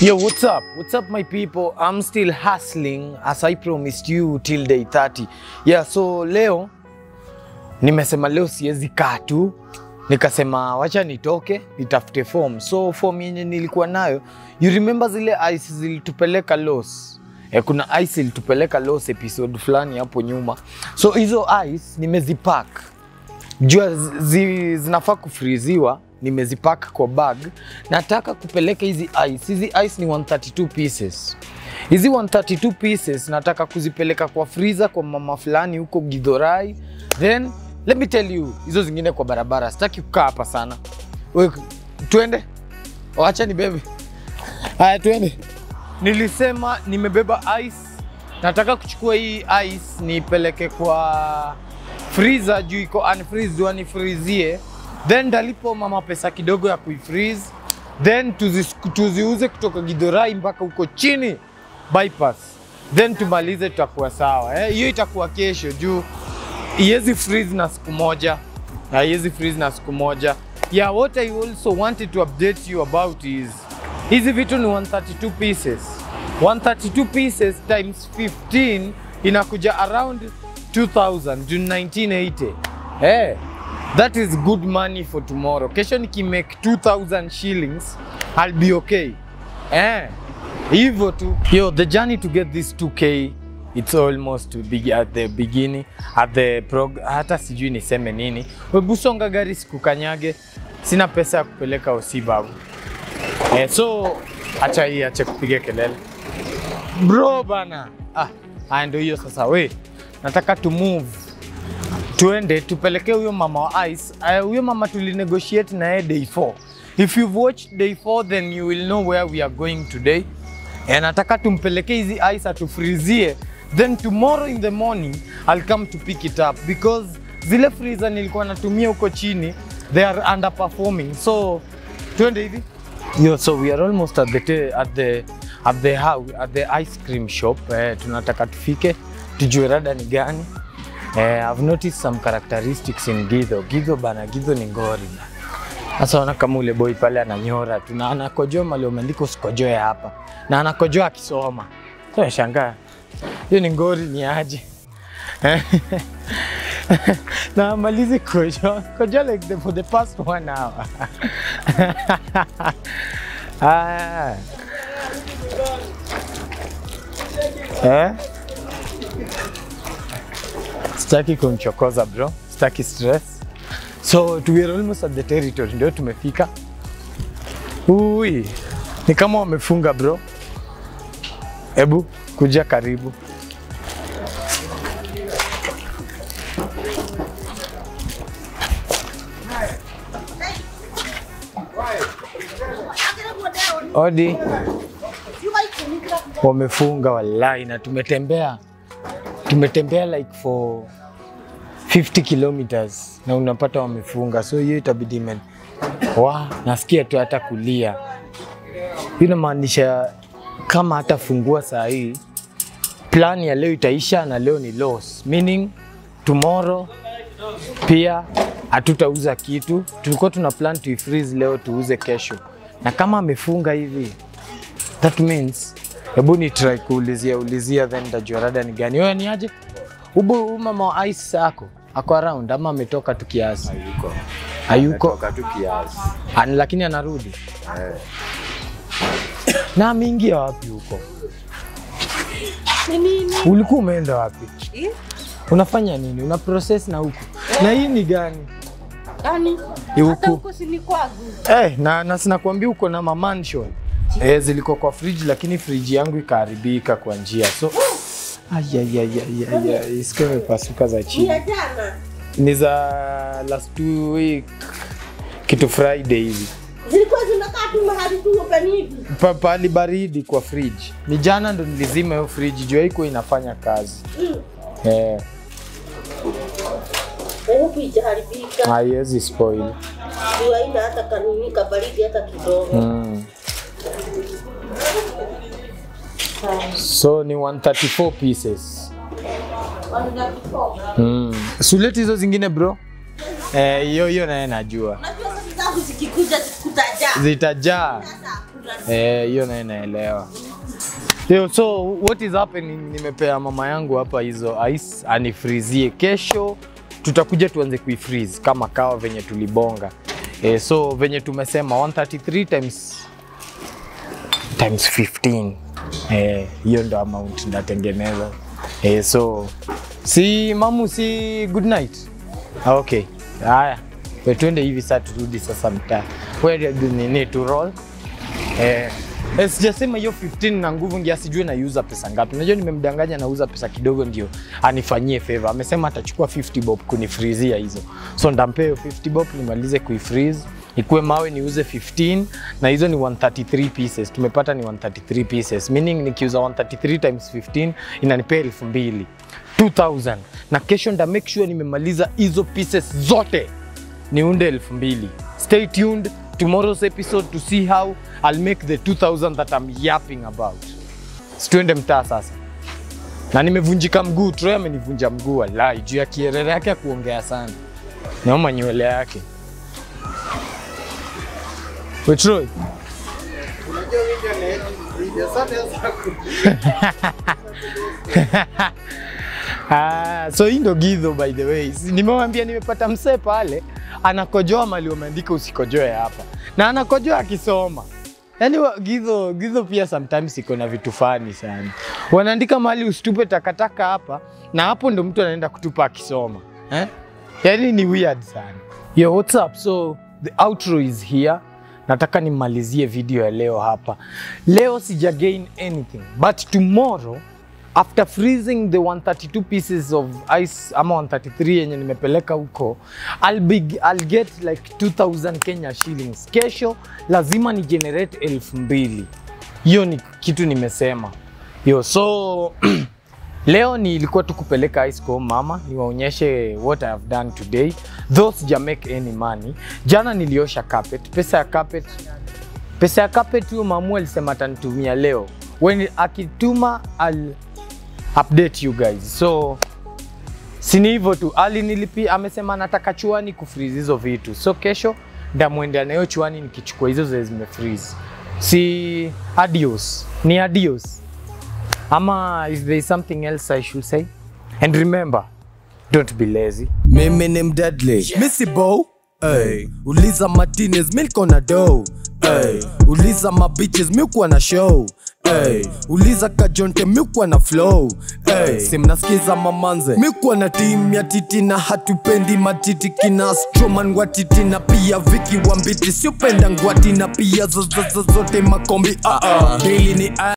Yo, what's up? What's up, my people? I'm still hustling as I promised you till day 30. Yeah, so leo nimesema leo siwezi kaa tu. Nikasema wacha nitoke, nitafute form. So form yenye nilikuwa nayo, you remember zile ICE zilitupeleka Los. Kuna ICE ilitupeleka Los episode fulani hapo nyuma. So hizo ICE nimezipack. Jua zinafaa kufriziwa. Nimezipack kwa bag. Nataka kupeleka hizi ice. Hizi ice ni 132 pieces. Hizi 132 pieces nataka kuzipeleka kwa freezer kwa mama fulani huko Githurai. Then let me tell you, hizo zingine kwa barabara. Sitaki kukaa hapa sana. We, tuende. Wacha ni bebe. Haya tuende. Nilisema nimebeba ice. Nataka kuchukua hii ice nipeleke kwa freezer juu iko unfreeze, wanifreezie. Then dalipo mama pesa kidogo ya kuifreeze. Then tuziuze kutoka Githurai mpaka uko chini bypass. Then tumalize tutakuwa sawa. Hiyo itakuwa kesho juu haiwezi freeze na siku moja. Yeah, what I also wanted to update you about is hizi vitu ni 132 pieces. 132 pieces times 15 inakuja around 2000 June 1980. Hey. That is good money for tomorrow. Kesho nikimake 2000 shillings, I'll be okay. Hivyo tu. Yo, the journey to get this 2K, it's almost at the beginning, at the prog. Hata sijui niseme nini. Webusonga gari sikukanyage, sina pesa ya kupeleka Osibabu. So, acha hii, acha kupiga kelele. Bro bana. Ah, ndio hiyo sasa. We, nataka to move. Tuende, tupeleke huyo mama wa ice. Huyo mama tulinegotiate na yeye day 4. If you've watched day 4, then you will know where we are going today. And nataka tumpeleke hizi ice atufrizie. Then tomorrow in the morning, I'll come to pick it up. Because zile freezer nilikuwa natumia huko chini, they are underperforming. So, tuende hivi. Yo, so we are almost at the ice cream shop. Tunataka tufike, tujue rada ni gani. I've noticed some characteristics in Githo. Githo ni ngori. Asa wana kama ule boy pale ananyora. Tuna anakojoa mali umeandika usikojoe hapa. Na anakojoa akisoma. So nashangaa. Hiyo ni ngori ni aje. Na malizi kojoa. Kojoa like for the past 1 hour. Ah. Staki kumchokoza bro, staki stress. So we are almost at the territory, ndio tumefika. Ui, ni kama wamefunga bro. Ebu, kuja karibu. Odi, wamefunga wallahi na tumetembea. Tumetembea like for 50 kilometers na unapata wamefunga. So hiyo itabidi men. Nasikia tu hata kulia. Inamaanisha kama hata fungua saa hii, plan ya leo itaisha na leo ni loss. Meaning tomorrow pia hatutauza kitu. Tulikuwa tuna plan to freeze leo tuuze kesho. Na kama amefunga hivi, that means hebu ni try kuulizia then ntajua rada ni gani. Wewe ni aje? Ubu mama ice yako ako around ama ametoka tu kiasi? Hayuko. Ametoka tu kiasi. Lakini anarudi. Na mingi wapi huko? Nini? Ulikuwa umeenda wapi? Unafanya nini? Una process na huko. Na hii ni gani? Huko si ni kwangu. Na sinakwambia huko na mansion. Zilikuwa kwa fridge lakini fridge yangu ikaharibika kwa njia. So iskewe pasuka za chini. Ni za last 2 week kitu Friday hivi. Zilikuwa zinakaa tu mahali tu open hivi. Pali baridi kwa fridge. Ni jana ndo nilizima hiyo fridge juu haiko inafanya kazi. Huko ijaharibika. Haiwezi spoil. Juu haina hata kanuni kabaridi hata kidogo. So ni 134 pieces. 134. Suleti hizo zingine bro. Hiyo naye najua. Unajua sasa zitakuja zikutajaa. Zitajaa. Hiyo na inaelewa. So what is happening, nimepea mama yangu hapa hizo ice anifrizie. Kesho tutakuja tuanze kuifreeze kama kawa venye tulibonga. So venye tumesema 133 times 15. Hiyo ndo amount natengeneza. So si mamu si good night. Okay. Haya. Twende hivi sasa turudi sasa mtaa. Where do you need to roll? Sijasema hiyo 15 na nguvu ngia sijui na user pesa ngapi. Unajua nimemdanganya na user pesa kidogo ndio anifanyie favor. Amesema atachukua 50 bob kunifreezea hizo. So ndampeo 50 bob nimalize kuifreeze. Ikue mawe niuze 15 na hizo ni 133 pieces. Tumepata ni 133 pieces. Meaning nikiuza 133 times 15 inanipea 2000. 2000. Na kesho nda make sure nimemaliza hizo pieces zote. Niunde 2000. Stay tuned tomorrow's episode to see how I'll make the 2000 that I'm yapping about. Situende mtaa sasa. Na nimevunjika mguu, Troy amenivunja mguu wallahi juu ya kierere yake kuongea sana. Naomba nywele yake. We Troy. Unajua wewe ndio ndio sana. So hii ndo gizo by the way. Nimemwambia nimepata mse pale anakojoa mali umeandika usikojoe hapa. Na anakojoa akisoma. Yaani gizo pia sometimes iko na vitu fani sana. Wanaandika mali usitupe takataka hapa na hapo ndo mtu anaenda kutupa akisoma. Yaani ni weird sana. Yo, what's up? So the outro is here. Nataka nimalizie video ya leo hapa. Leo sija gain anything, but tomorrow after freezing the 132 pieces of ice, ama 133 yenye nimepeleka huko, I'll get like 2000 Kenya shillings. Kesho lazima ni generate 2000. Hiyo ni kitu nimesema. Yo, so leo nilikuwa tu kupeleka ice kwa mama, niwaonyeshe what I have done today. Though sija make any money. Jana niliosha carpet. Pesa ya carpet hiyo mamu alisema atanitumia leo. When akituma al update you guys. So sinivo tu ali nilipi amesema nataka chuani kufreeze hizo vitu. So kesho ndamwendea nayo chuani nikichukua hizo zimefreeze. Si adios, ni adios. Ama is there something else I should say? And remember, don't be lazy. Mimi ni Mdadley, Missy Bow. Hey, uliza Martinez milk on a dough. Hey, uliza my bitches milk on a show. Hey, uliza kajonte mikuwa na flow. Hey, simnasikiza mamanze mikuwa na team ya titi na hatupendi matiti. Kina Stroman watiti na pia Viki Wambiti. Siupenda ngwati na pia zote makombi. Daily ni